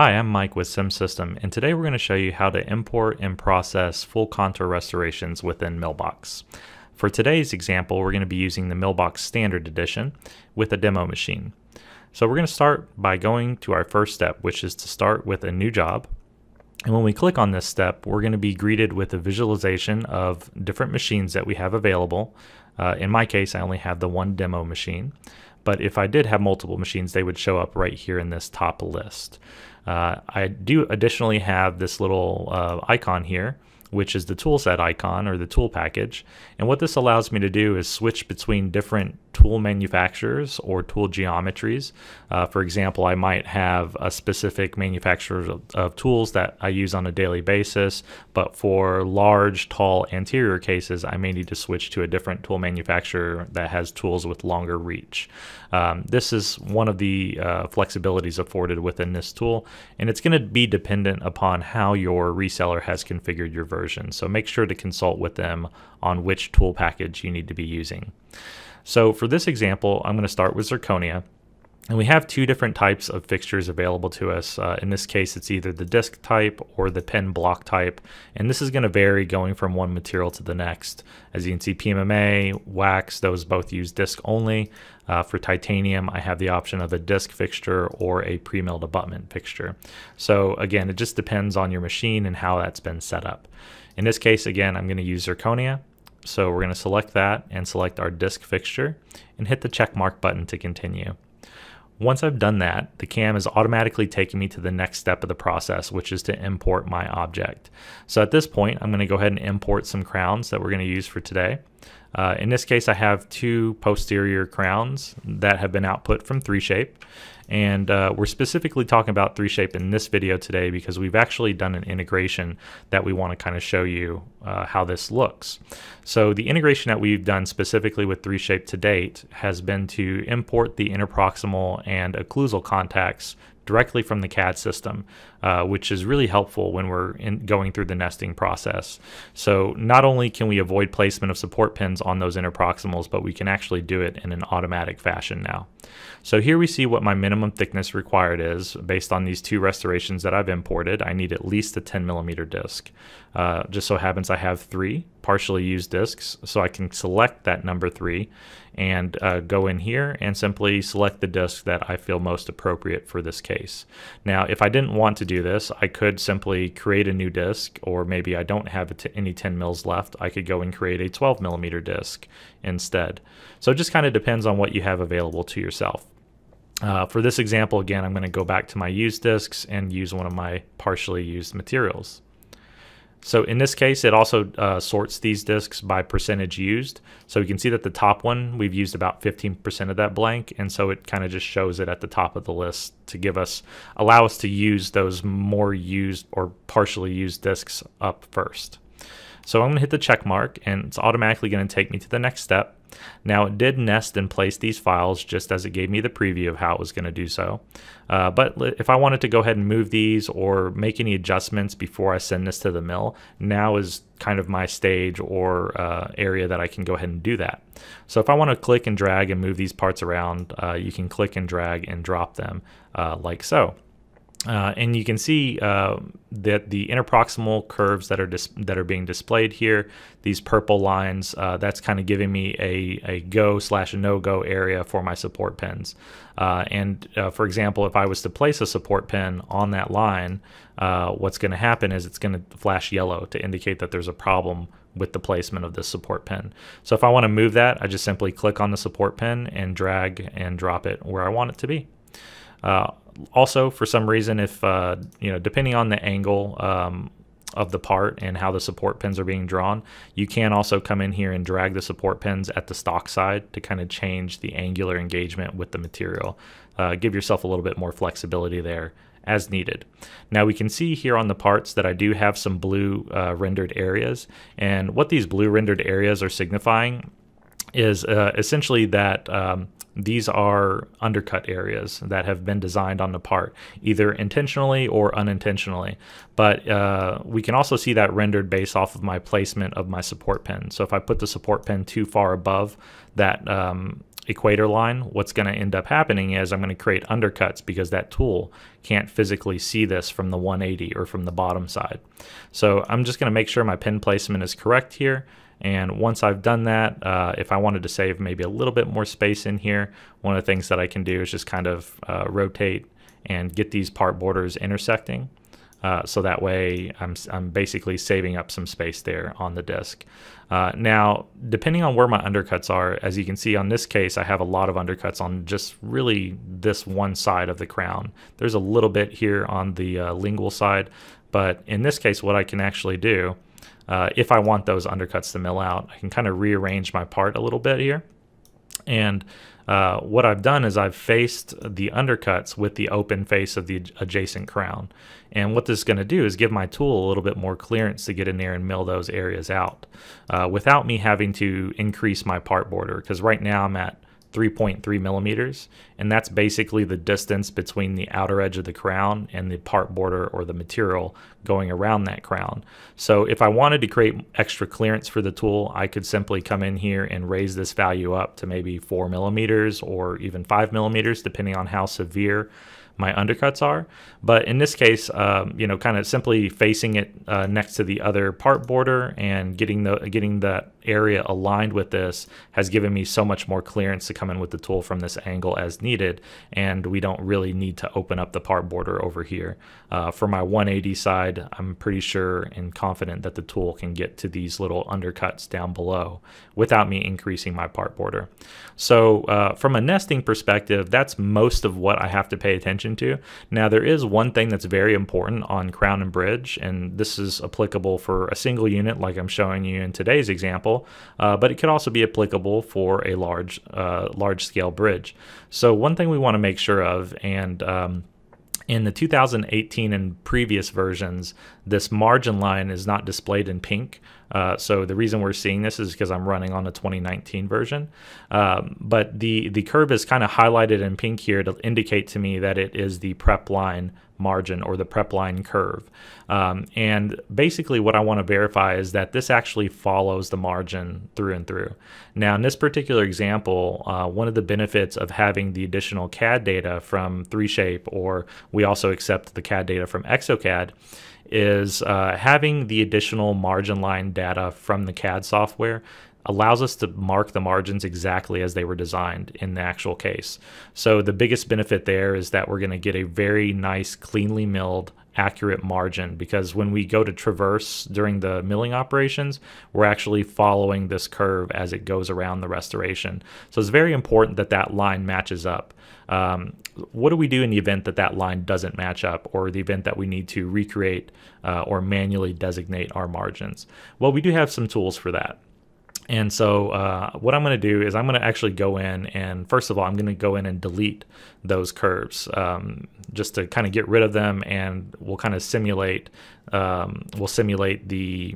Hi, I'm Mike with CIMsystem, and today we're going to show you how to import and process full contour restorations within Millbox. For today's example, we're going to be using the Millbox Standard Edition with a demo machine. So we're going to start by going to our first step, which is to start with a new job. And when we click on this step, we're going to be greeted with a visualization of different machines that we have available. In my case, I only have the one demo machine, but if I did have multiple machines, they would show up right here in this top list. I do additionally have this little icon here, which is the toolset icon or the tool package. And what this allows me to do is switch between different tool manufacturers or tool geometries. For example, I might have a specific manufacturer of tools that I use on a daily basis, but for large, tall anterior cases, I may need to switch to a different tool manufacturer that has tools with longer reach. This is one of the flexibilities afforded within this tool, and it's going to be dependent upon how your reseller has configured your version. So make sure to consult with them on which tool package you need to be using. So for this example, I'm going to start with zirconia. And we have two different types of fixtures available to us. In this case, it's either the disc type or the pin block type. And this is going to vary going from one material to the next. As you can see, PMMA, wax, those both use disc only. For titanium, I have the option of a disc fixture or a pre-milled abutment fixture. So again, it just depends on your machine and how that's been set up. In this case, again, I'm going to use zirconia. So we're going to select that and select our disc fixture and hit the check mark button to continue. Once I've done that, the CAM is automatically taking me to the next step of the process, which is to import my object. So at this point, I'm going to go ahead and import some crowns that we're going to use for today. In this case, I have two posterior crowns that have been output from 3Shape. And we're specifically talking about 3Shape in this video today because we've actually done an integration that we want to kind of show you how this looks. So the integration that we've done specifically with 3Shape to date has been to import the interproximal and occlusal contacts directly from the CAD system, which is really helpful when we're going through the nesting process. So not only can we avoid placement of support pins on those interproximals, but we can actually do it in an automatic fashion now. So here we see what my minimum thickness required is. Based on these two restorations that I've imported, I need at least a 10mm disc. Just so happens I have three partially used discs, so I can select that number 3 and go in here and simply select the disc that I feel most appropriate for this case. Now, if I didn't want to do this, I could simply create a new disc, or maybe I don't have any 10 mils left, I could go and create a 12mm disc instead. So it just kind of depends on what you have available to yourself. For this example, again, I'm going to go back to my used discs and use one of my partially used materials. So in this case, it also sorts these discs by percentage used. So you can see that the top one, we've used about 15% of that blank, and so it kind of just shows it at the top of the list to allow us to use those more used or partially used discs up first. So I'm going to hit the check mark, and it's automatically going to take me to the next step. Now, it did nest and place these files just as it gave me the preview of how it was going to do so. But if I wanted to go ahead and move these or make any adjustments before I send this to the mill, now is kind of my stage or area that I can go ahead and do that. So if I want to click and drag and move these parts around, you can click and drag and drop them like so. And you can see that the interproximal curves that are being displayed here, these purple lines, that's kind of giving me a go/no-go area for my support pins. For example, if I was to place a support pin on that line, what's going to happen is it's going to flash yellow to indicate that there's a problem with the placement of this support pin. So if I want to move that, I just simply click on the support pin and drag and drop it where I want it to be. Also, for some reason, if depending on the angle of the part and how the support pins are being drawn, you can also come in here and drag the support pins at the stock side to kind of change the angular engagement with the material. Give yourself a little bit more flexibility there as needed. Now we can see here on the parts that I do have some blue rendered areas, and what these blue rendered areas are signifying is essentially that these are undercut areas that have been designed on the part, either intentionally or unintentionally. But we can also see that rendered based off of my placement of my support pin. So if I put the support pin too far above that equator line, what's going to end up happening is I'm going to create undercuts because that tool can't physically see this from the 180 or from the bottom side. So I'm just going to make sure my pin placement is correct here. And once I've done that, if I wanted to save maybe a little bit more space in here, one of the things that I can do is just kind of rotate and get these part borders intersecting. So that way I'm basically saving up some space there on the disk. Now, depending on where my undercuts are, as you can see on this case, I have a lot of undercuts on just really this one side of the crown. There's a little bit here on the lingual side, but in this case, what I can actually do, if I want those undercuts to mill out, I can kind of rearrange my part a little bit here. And what I've done is I've faced the undercuts with the open face of the adjacent crown. And what this is going to do is give my tool a little bit more clearance to get in there and mill those areas out without me having to increase my part border, because right now I'm at 3.3 millimeters, and that's basically the distance between the outer edge of the crown and the part border or the material going around that crown. So if I wanted to create extra clearance for the tool, I could simply come in here and raise this value up to maybe 4 millimeters or even 5 millimeters, depending on how severe my undercuts are. But in this case, you know, kind of simply facing it next to the other part border and getting that area aligned with this has given me so much more clearance to come in with the tool from this angle as needed, and we don't really need to open up the part border over here. For my 180 side, I'm pretty sure and confident that the tool can get to these little undercuts down below without me increasing my part border. So from a nesting perspective, that's most of what I have to pay attention to. Now, there is one thing that's very important on crown and bridge, and this is applicable for a single unit like I'm showing you in today's example, but it could also be applicable for a large scale bridge. So one thing we want to make sure of, and in the 2018 and previous versions, this margin line is not displayed in pink. So the reason we're seeing this is because I'm running on the 2019 version. But the curve is kind of highlighted in pink here to indicate to me that it is the prep line margin or the prep line curve. And basically what I want to verify is that this actually follows the margin through and through. Now, in this particular example, one of the benefits of having the additional CAD data from 3Shape, or we also accept the CAD data from ExoCAD, is having the additional margin line data from the CAD software allows us to mark the margins exactly as they were designed in the actual case. So the biggest benefit there is that we're going to get a very nice, cleanly milled, accurate margin, because when we go to traverse during the milling operations, we're actually following this curve as it goes around the restoration. So it's very important that that line matches up. What do we do in the event that that line doesn't match up, or the event that we need to recreate or manually designate our margins? Well, we do have some tools for that. And so what I'm going to do is I'm going to actually go in and, first of all, I'm going to go in and delete those curves just to kind of get rid of them, and we'll kind of simulate the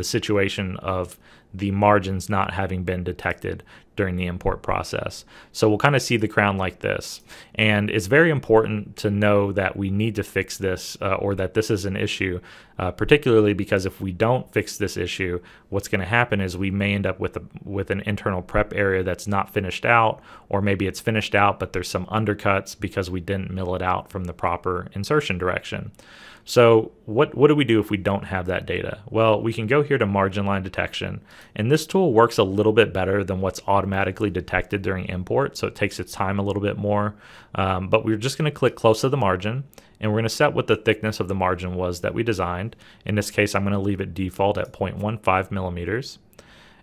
situation of the margins not having been detected during the import process. So we'll kind of see the crown like this. And it's very important to know that we need to fix this or that this is an issue, particularly because if we don't fix this issue, what's going to happen is we may end up with an internal prep area that's not finished out, or maybe it's finished out, but there's some undercuts because we didn't mill it out from the proper insertion direction. So what do we do if we don't have that data? Well, we can go here to margin line detection, and this tool works a little bit better than what's automatically detected during import, so it takes its time a little bit more, but we're just going to click close to the margin, and we're going to set what the thickness of the margin was that we designed. In this case, I'm going to leave it default at 0.15 millimeters.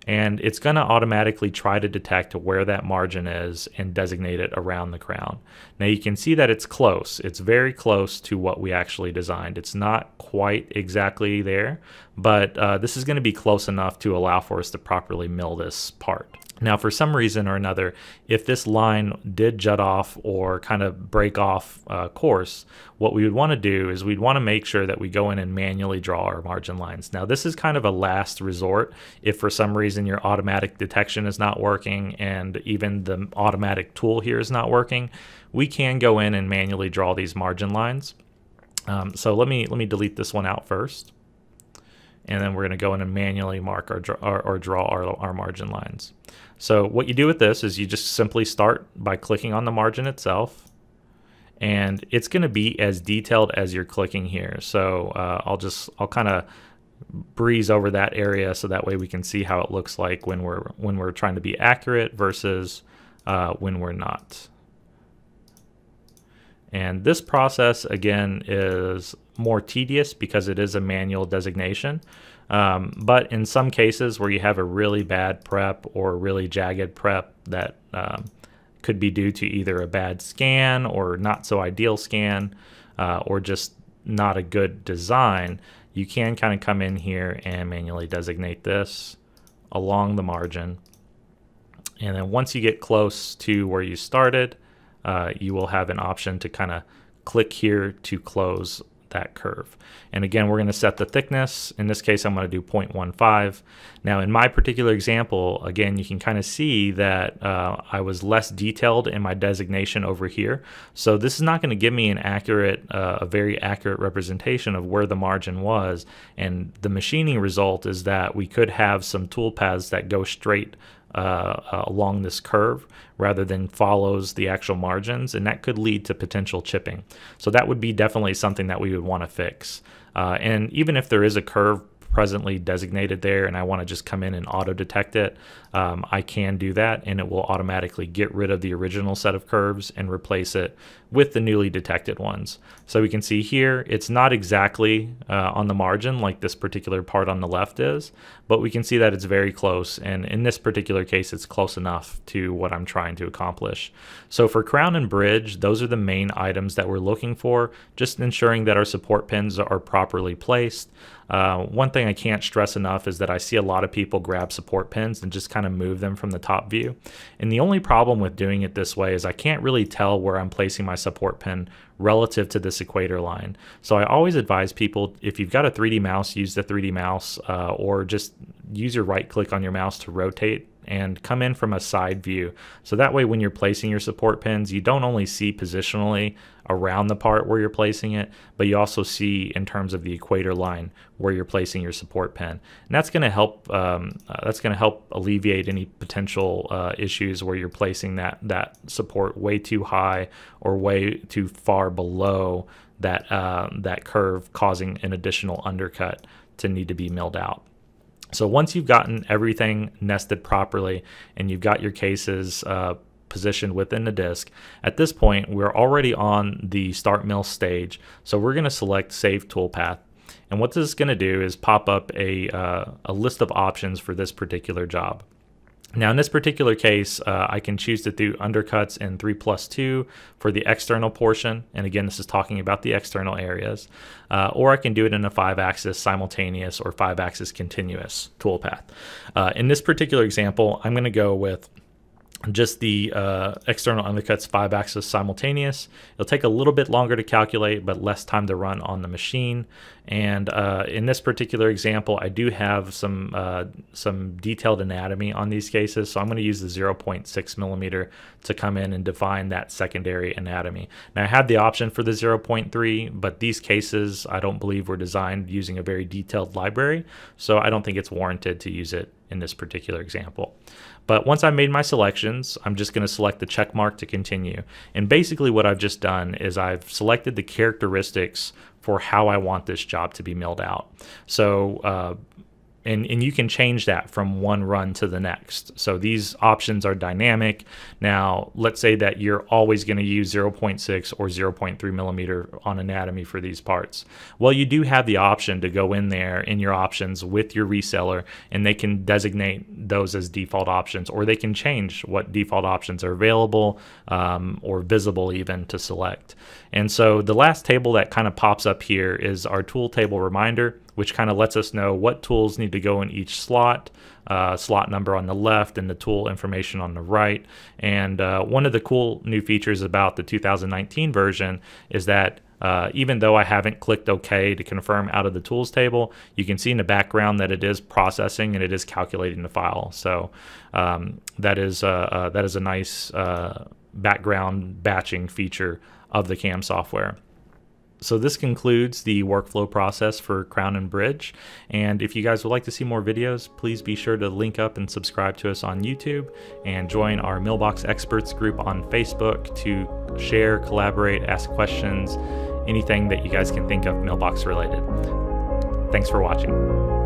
And it's going to automatically try to detect where that margin is and designate it around the crown. Now, you can see that it's close. It's very close to what we actually designed. It's not quite exactly there, but this is going to be close enough to allow for us to properly mill this part. Now, for some reason or another, if this line did jut off or kind of break off course, what we would want to do is we'd want to make sure that we go in and manually draw our margin lines. Now, this is kind of a last resort if for some reason your automatic detection is not working and even the automatic tool here is not working. We can go in and manually draw these margin lines. So let me delete this one out first. and then we're going to go in and manually mark or draw our margin lines. So what you do with this is you just simply start by clicking on the margin itself, and it's going to be as detailed as you're clicking here. So I'll kind of breeze over that area so that way we can see how it looks like when we're trying to be accurate versus when we're not. And this process, again, is more tedious because it is a manual designation. But in some cases where you have a really bad prep or really jagged prep that could be due to either a bad scan or not so ideal scan or just not a good design, you can kind of come in here and manually designate this along the margin. And then once you get close to where you started, you will have an option to kind of click here to close that curve. And again, we're going to set the thickness. In this case, I'm going to do 0.15. Now, in my particular example, again, you can kind of see that I was less detailed in my designation over here. So this is not going to give me an accurate, a very accurate representation of where the margin was. And the machining result is that we could have some tool paths that go straight along this curve rather than follows the actual margins, and that could lead to potential chipping. So that would be definitely something that we would want to fix. And even if there is a curve presently designated there and I want to just come in and auto detect it, I can do that, and it will automatically get rid of the original set of curves and replace it with the newly detected ones. So we can see here it's not exactly on the margin like this particular part on the left is, but we can see that it's very close, and in this particular case it's close enough to what I'm trying to accomplish. So for crown and bridge, those are the main items that we're looking for, just ensuring that our support pins are properly placed. One thing I can't stress enough is that I see a lot of people grab support pins and just kind of move them from the top view. And the only problem with doing it this way is I can't really tell where I'm placing my support pin relative to this equator line. So I always advise people, if you've got a 3D mouse, use the 3D mouse or just use your right click on your mouse to rotate and come in from a side view. So that way when you're placing your support pins, you don't only see positionally around the part where you're placing it, but you also see in terms of the equator line where you're placing your support pin. And that's going to help alleviate any potential issues where you're placing that support way too high or way too far below that, that curve, causing an additional undercut to need to be milled out. So once you've gotten everything nested properly and you've got your cases positioned within the disk, at this point we're already on the start mill stage. So we're going to select Save Toolpath. And what this is going to do is pop up a list of options for this particular job. Now in this particular case, I can choose to do undercuts in 3+2 for the external portion, and again this is talking about the external areas, or I can do it in a 5-axis simultaneous or 5-axis continuous toolpath. In this particular example, I'm going to go with just the external undercuts 5-axis simultaneous. It'll take a little bit longer to calculate, but less time to run on the machine. And in this particular example, I do have some detailed anatomy on these cases, so I'm going to use the 0.6 millimeter to come in and define that secondary anatomy. Now I had the option for the 0.3, but these cases I don't believe were designed using a very detailed library, so I don't think it's warranted to use it in this particular example. But once I made my selections, I'm just going to select the check mark to continue. And basically what I've just done is I've selected the characteristics for how I want this job to be milled out. So, and you can change that from one run to the next. So these options are dynamic. Now, let's say that you're always going to use 0.6 or 0.3 millimeter on anatomy for these parts. Well, you do have the option to go in there in your options with your reseller, and they can designate those as default options, or they can change what default options are available or visible even to select. And so the last table that kind of pops up here is our tool table reminder, which kind of lets us know what tools need to go in each slot, slot number on the left and the tool information on the right. And one of the cool new features about the 2019 version is that even though I haven't clicked OK to confirm out of the tools table, you can see in the background that it is processing and it is calculating the file. So that is a nice background batching feature of the CAM software. So this concludes the workflow process for crown and bridge. And if you guys would like to see more videos, please be sure to link up and subscribe to us on YouTube and join our Millbox Experts group on Facebook to share, collaborate, ask questions, anything that you guys can think of Millbox related. Thanks for watching.